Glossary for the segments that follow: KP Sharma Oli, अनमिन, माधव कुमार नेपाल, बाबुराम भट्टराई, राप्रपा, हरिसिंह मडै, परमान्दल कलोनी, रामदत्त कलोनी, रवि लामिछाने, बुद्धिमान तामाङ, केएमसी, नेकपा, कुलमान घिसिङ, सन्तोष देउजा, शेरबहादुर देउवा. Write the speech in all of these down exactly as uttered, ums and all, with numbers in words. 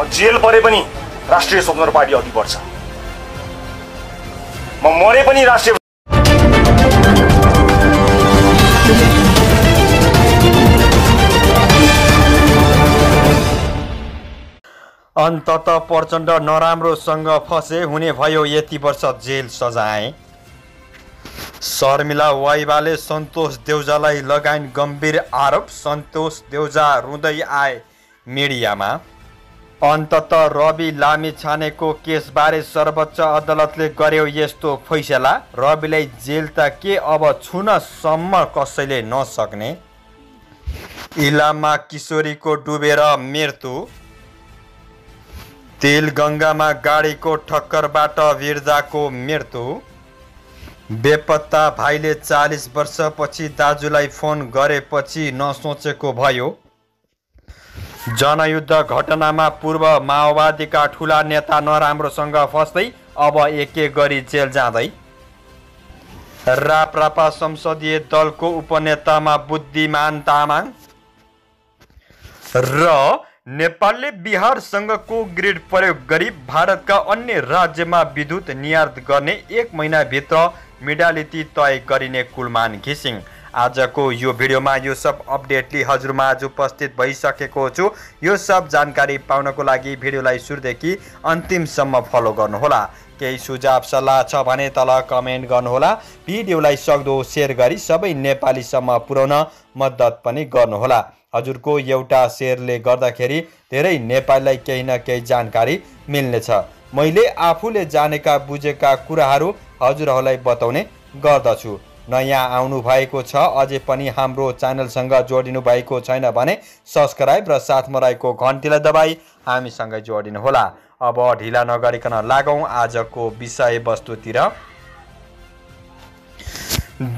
म जेल परे पनि राष्ट्रिय स्वतन्त्र पार्टी अघि बढ्छ, म मरे पनि राष्ट्रिय अन्तत प्रचण्ड नराम्रोसँग फसे हुने भयो। यति वर्ष जेल सजाए। शर्मिला वाइबाले सन्तोष देउजालाई लगाइन गम्भीर आरोप। सन्तोष देउजा रुँदै आए मिडियामा। अन्तत रवि लामिछानेको केसबारे सर्वोच्च अदालतले गर्यो यस्तो फैसला। रविलाई जेल त के अब छुनसम्म कसैले नसक्ने। इलाममा किशोरीको डुबेर मृत्यु। तेलगङ्गामा गाडीको ठक्करबाट वीरजाको मृत्यु। बेपत्ता भाइले चालीस वर्षपछि दाजुलाई फोन गरेपछि नसोचेको भयो। जनयुद्ध घटनामा पूर्व माओवादीका ठुला नेता नराम्रोसँग फस्दै अब एक एक गरी जेल जाँदै। राप्रपा संसदीय दलको उपनेतामा बुद्धिमान तामाङ। र नेपालले बिहारसँगको ग्रिड प्रयोग गरी भारतका अन्य राज्यमा विद्युत निर्यात गर्ने एक महिनाभित्र मिडालिटी तय गरिने कुलमान घिसिङ। आजको यो भिडियोमा यो सब अपडेटली हजुरमा आज उपस्थित भइसकेको छु। यो सब जानकारी पाउनको लागि भिडियोलाई सुरुदेखि अन्तिमसम्म फलो गर्नुहोला। केही सुझाव सल्लाह छ भने तल कमेन्ट गर्नुहोला। भिडियोलाई सक्दो सेयर गरी सबै नेपालीसम्म पुर्याउन मद्दत पनि गर्नुहोला। हजुरको एउटा शेयरले गर्दाखेरि धेरै नेपालीलाई केही न केही जानकारी मिल्नेछ। मैले आफूले जानेका बुझेका कुराहरू हजुरहरूलाई बताउने गर्दछु। नयाँ आउनु भएको छ अझै पनि हाम्रो च्यानलसँग जोडिनु भएको छैन भने सब्स्क्राइब र साथमा रहेको घन्टीलाई दबाई हामीसँग जोडिनुहोला। अब ढिला नगरिकन लागौँ आजको विषयवस्तुतिर।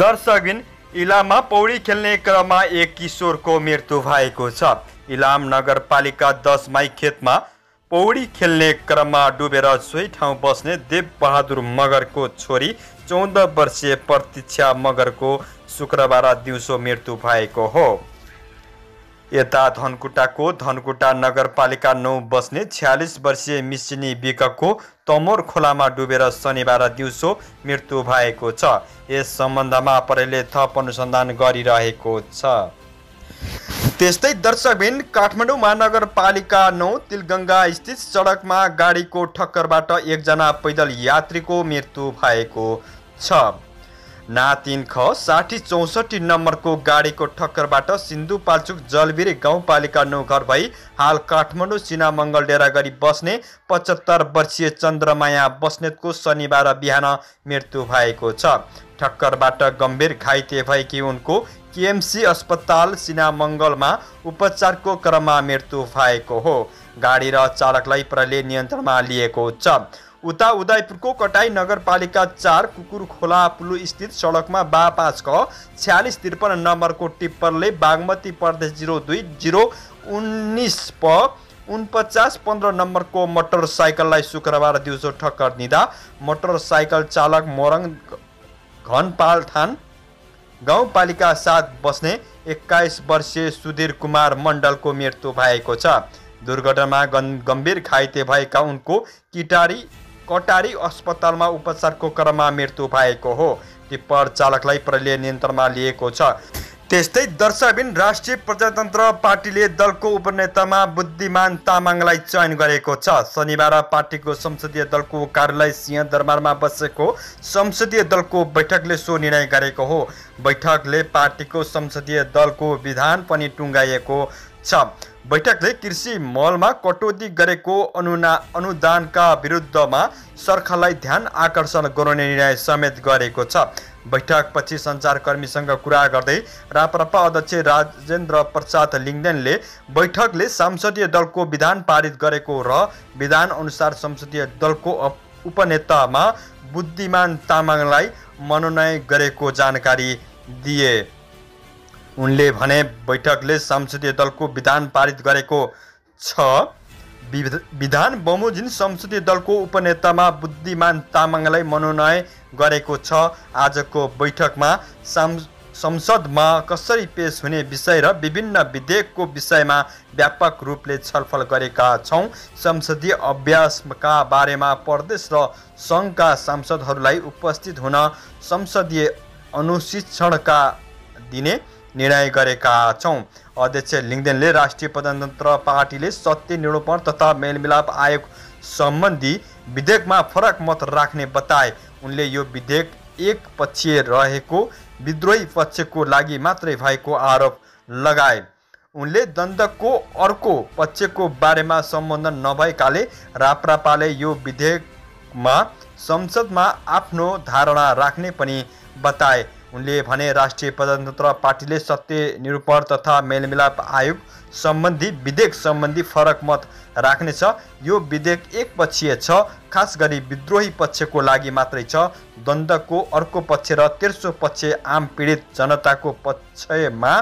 दर्शकबिन, इलाममा पौडी खेल्ने क्रममा एक किशोरको मृत्यु भएको छ। इलाम नगरपालिका दस माइखेतमा पौडी खेल्ने क्रममा डुबेर सोही ठाउँ बस्ने देवबहादुर मगरको छोरी चौध वर्षीय प्रतीक्षा मगरको शुक्रबार दिउँसो मृत्यु भएको हो। यता धनकुटाको धनकुटा नगरपालिका नौ बस्ने छ्यालिस वर्षीय मिसिनी बिकको तमोर खोलामा डुबेर शनिबार दिउँसो मृत्यु भएको छ। यस सम्बन्धमा प्रहरीले थप अनुसन्धान गरिरहेको छ। त्यस्तै दर्शकबिन, काठमाडौँ महानगरपालिका नौ तिलगङ्गा स्थित सडकमा गाडीको ठक्करबाट एकजना पैदल यात्रीको मृत्यु भएको छ। ना तीन ख साठी चौसठी नम्बरको गाडीको ठक्करबाट सिन्धुपाल्चोक जलबिरी गाउँपालिका नौ घर भई हाल काठमाडौँ सिना मङ्गल डेरा गरी बस्ने पचहत्तर वर्षीय चन्द्रमाया बस्नेतको शनिबार बिहान मृत्यु भएको छ। ठक्करबाट गम्भीर घाइते भएकी उनको केएमसी अस्पताल सिना मङ्गलमा उपचारको क्रममा मृत्यु भएको हो। गाडी र चालकलाई प्रहरीले नियन्त्रणमा लिएको छ। उता उदयपुरको कटाई नगरपालिका चार कुकुर खोला पुलु स्थित सडकमा बा पाँच ख छ्यालिस त्रिपन्न नम्बरको टिप्परले बागमती प्रदेश जिरो दुई जिरो उन्नाइस प उनपचास पन्ध्र नम्बरको मोटरसाइकललाई शुक्रबार दिउँसो ठक्कर दिँदा मोटरसाइकल चालक मोरङ घनपालथान गाउँपालिका साथ बस्ने एक्काइस वर्षीय सुधीर कुमार मण्डलको मृत्यु भएको छ। दुर्घटनामा गम्भीर घाइते भएका उनको किटारी कटारी अस्पतालमा उपचारको क्रममा मृत्यु भएको हो। टिप्पर चालकलाई प्रहरीले नियन्त्रणमा लिएको छ। त्यस्तै दर्शकबिन, राष्ट्रिय प्रजातन्त्र पार्टीले दलको उपनेतामा बुद्धिमान तामाङलाई चयन गरेको छ। शनिबार पार्टीको संसदीय दलको कार्यालय सिंहदरबारमा बसेको संसदीय दलको बैठकले सो निर्णय गरेको हो। बैठकले पार्टीको संसदीय दलको विधान पनि टुङ्गाइएको छ। बैठकले कृषि मलमा कटौती गरेको अनुना अनुदानका विरुद्धमा सरकारलाई ध्यान आकर्षण गराउने निर्णय समेत गरेको छ। बैठकपछि सञ्चारकर्मीसँग कुरा गर्दै राप्रपा अध्यक्ष राजेन्द्र प्रसाद लिङ्गदेनले बैठकले संसदीय दलको विधान पारित गरेको र विधानअनुसार संसदीय दलको उपनेतामा बुद्धिमान तामाङलाई मनोनयन गरेको जानकारी दिए। उनले भने बैठकले संसदीय दलको विधान पारित गरेको छ। विधान बमोजिम संसदीय दलको उपनेतामा बुद्धिमान तामाङलाई मनोनयन गरेको छ। आजको बैठकमा संसद में कसरी पेश होने विषय र विभिन्न विधेयक को विषय में व्यापक रूप से छलफल गरेका छौं। संसदीय अभ्यास का बारे में प्रदेश र संघ का सांसदहरूलाई उपस्थित होना संसदीय अनुशिक्षण का दिने निर्णय गरेका छौं। अध्यक्ष लिङदेनले राष्ट्रिय प्रजातन्त्र पार्टीले सत्य निरूपण तथा मेलमिलाप आयोग संबंधी विधेयक में फरक मत राख्ने बताए। उनले यो विधेयक एक पक्षीय रहेको विद्रोही पक्ष को लागि मात्रै भएको आरोप लगाए। उनले द्वन्द्वको अर्को पक्ष को बारे में सम्बन्धन नभएकाले राप्रपाले यो विधेयक में संसद में आफ्नो धारणा राख्ने पनि बताए। उनले भने राष्ट्रिय प्रजातन्त्र पार्टीले सत्य निरूपण तथा मेलमिलाप आयोग संबंधी विधेयक संबंधी फरक मत राख्ने छ। यो विधेयक एक पक्षीय छ, खास गरी विद्रोही पक्ष को लागि मात्रै छ। द्वन्द्वको अर्को पक्ष र तेर्सो पक्ष आम पीडित जनता को पक्षमा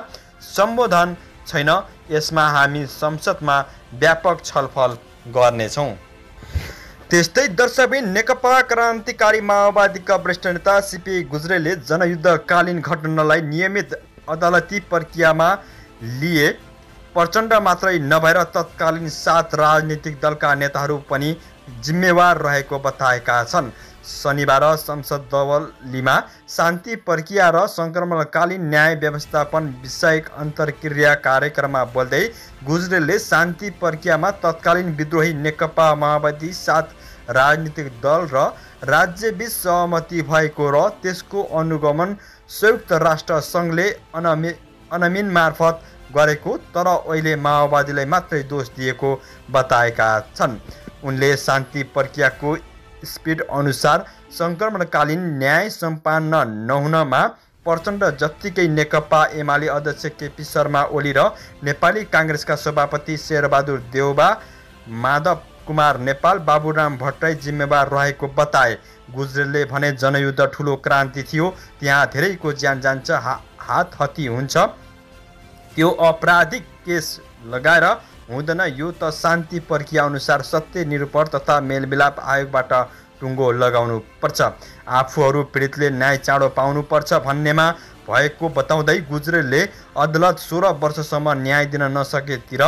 सम्बोधन छैन। यसमा हामी संसदमा व्यापक छलफल गर्नेछौँ। त्यस्तै दर्शकबिन नेकपा क्रान्तिकारी माओवादीका वरिष्ठ नेता सीपी गुज्रेलले जनयुद्धकालीन घटनालाई नियमित अदालती प्रक्रियामा लिए प्रचण्ड मात्रै नभएर तत्कालीन सात राजनीतिक दलका नेताहरू पनि जिम्मेवार रहेको बताएका छन्। शनिबार संसद दवलीमा शान्ति प्रक्रिया र सङ्क्रमणकालीन न्याय व्यवस्थापन विषयक अन्तर्क्रिया कार्यक्रममा बोल्दै गुज्रेलले शान्ति प्रक्रियामा तत्कालीन विद्रोही नेकपा माओवादी सात राजनीतिक दल र राज्यबीच सहमति भएको र त्यसको अनुगमन संयुक्त राष्ट्र सङ्घले अनमि अनमिन मार्फत गरेको तर अहिले माओवादीलाई मात्रै दोष दिएको बताएका छन्। उनले शान्ति प्रक्रियाको स्पीड अनुसार संक्रमणकालीन न्याय सम्पन्न नहुनमा प्रचण्ड जत्तिकै नेकपा एमाले अध्यक्ष केपी शर्मा ओली र नेपाली काङ्ग्रेसका सभापति शेरबहादुर देउवा, माधव कुमार नेपाल, बाबुराम भट्टराई जिम्मेवार रहेको बताए। गुज्रेलले भने जनयुद्ध ठुलो क्रान्ति थियो, त्यहाँ धेरैको ज्यान जान्छ, हा, हात हत्ती हुन्छ, त्यो आपराधिक केस लगाएर हुँदैन। यो त शान्ति प्रक्रिया अनुसार सत्य निरूपण तथा मेलमिलाप आयोगबाट टुङ्गो लगाउनु पर्छ, आफूहरू पीडितले न्याय चाँडो पाउनुपर्छ भन्नेमा भएको बताउँदै गुज्रेलले अदालत सोह्र वर्षसम्म न्याय दिन नसकेतिर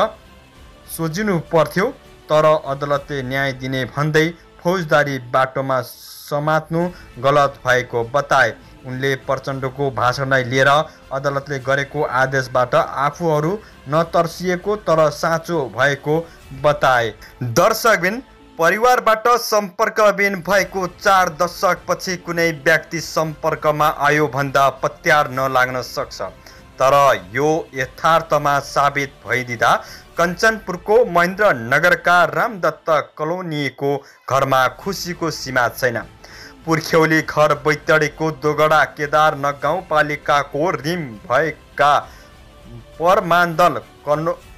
सोझिनु पर्थ्यो, तर अदालतले न्याय दिने भन्दै फौजदारी बाटोमा समात्नु गलत भएको बताए। उनले प्रचण्डको भाषणलाई लिएर अदालतले गरेको आदेशबाट आफूहरू नतर्सिएको तर साँचो भएको बताए। दर्शकबिन परिवारबाट सम्पर्कबिन भएको चार दशकपछि कुनै व्यक्ति सम्पर्कमा आयो भन्दा पत्यार नलाग्न सक्छ, तर यो यथार्थमा साबित भइदिँदा कञ्चनपुरको महेन्द्रनगरका रामदत्त कलोनीको घरमा खुसीको सीमा छैन। पुर्ख्यौली घर बैतडीको दोगडा केदारनगर गाउँपालिकाको रिम भएका परमान्दल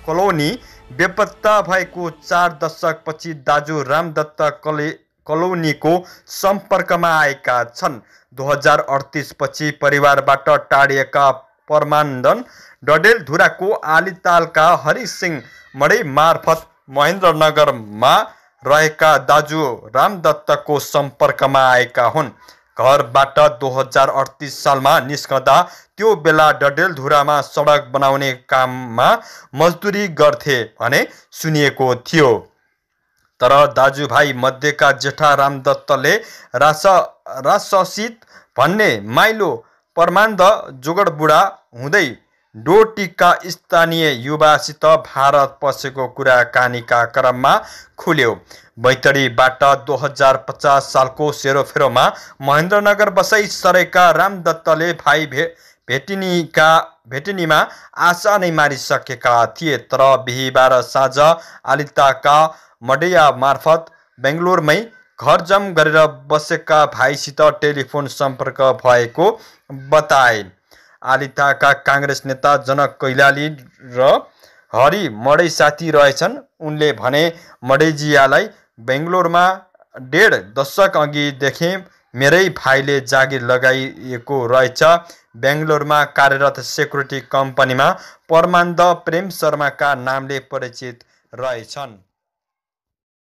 कलोनी बेपत्ता भएको चार दशकपछि दाजु रामदत्त कले कलोनीको सम्पर्कमा आएका छन्। दुई हजार अडतिस पछि परिवारबाट टाढिएका परमान्दल डडेलधुराको आलीतालका हरिसिंह मडै मार्फत महेन्द्रनगरमा रहेका दाजु रामदत्तको सम्पर्कमा आएका हुन्। घरबाट दुई हजार अडतिस सालमा निस्कँदा त्यो बेला डडेलधुरामा सडक बनाउने काममा मजदुरी गर्थे भने सुनिएको थियो, तर दाजुभाइ मध्येका जेठा रामदत्तले रास राससित भन्ने माइलो परमान्द जोगडबुढा हुँदै डोटीका स्थानीय युवासित भारत पसेको कुराकानीका क्रममा खुल्यो। बैतडीबाट दुई हजार पचास सालको सेरोफेरोमा महेन्द्रनगर बसाइ सरेका रामदत्तले भाइ भे भेटिनीका भेटिनीमा आशा नै मारिसकेका थिए, तर बिहिबार साँझ आलिताका मडैया मार्फत बेङ्गलोरमै घरजम गरेर बसेका भाइसित टेलिफोन सम्पर्क भएको बताए। आलिताका काङ्ग्रेस नेता जनक कैलाली र हरि मडै साथी रहेछन्। उनले भने मडैजियालाई बेङ्गलोरमा डेढ दशक अघिदेखि मेरै भाइले जागिर लगाइएको रहेछ। बेङ्गलोरमा कार्यरत सेक्युरिटी कम्पनीमा परमान्द प्रेम शर्माका नामले परिचित रहेछन्।